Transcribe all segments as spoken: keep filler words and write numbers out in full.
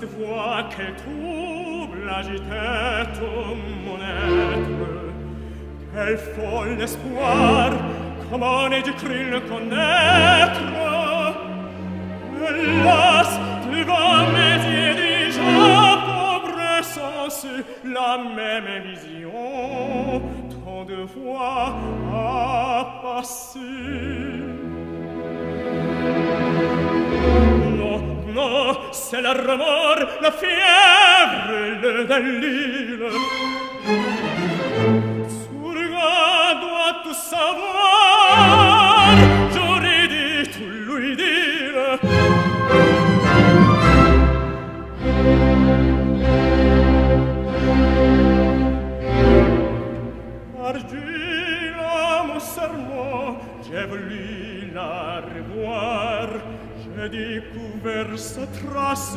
cette voix qu'elle trouble agitait tout mon être. Quel fol espoir, comment ai-je cru le connaître? Hélas, devant mes yeux déjà pauvre sens, la même vision, tant de fois a passé. Non, c'est le remords, la fièvre et le délire. Son regard doit tout savoir, j'aurais dû tout lui dire. Ardu là mon serment, j'ai voulu la revoir. J'ai découvert sa trace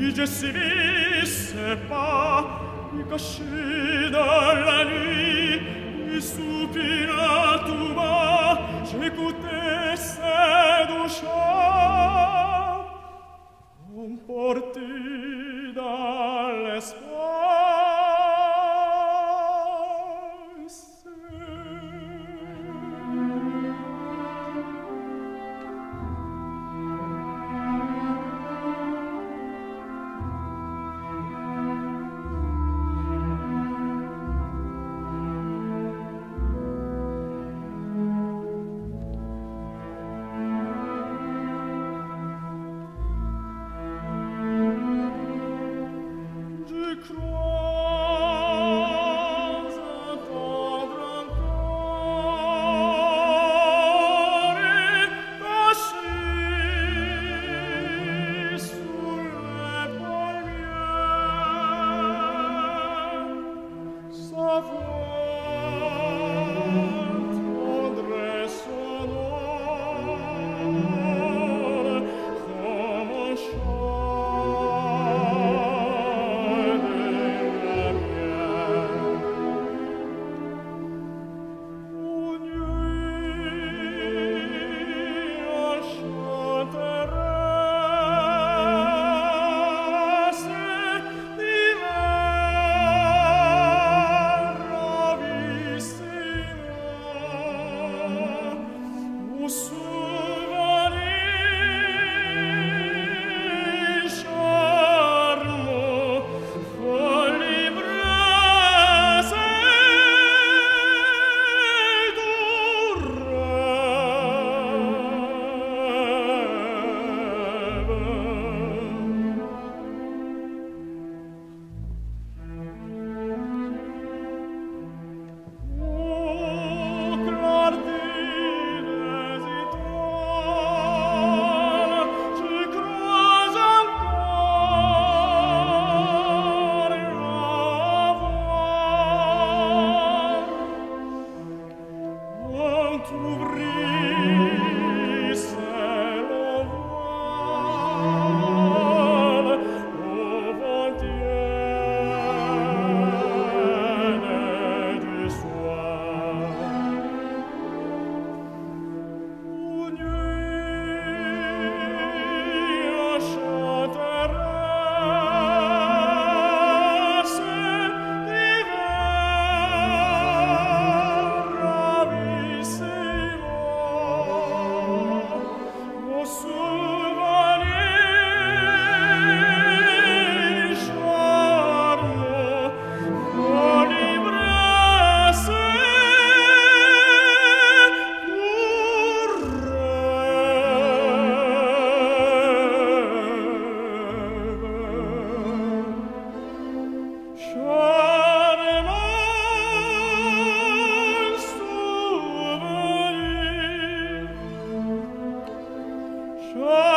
et je suivis ses pas. Et caché dans la nuit, il soupira tout bas. J'écoutais ses doux chants, emportés dans l'espace. Sure.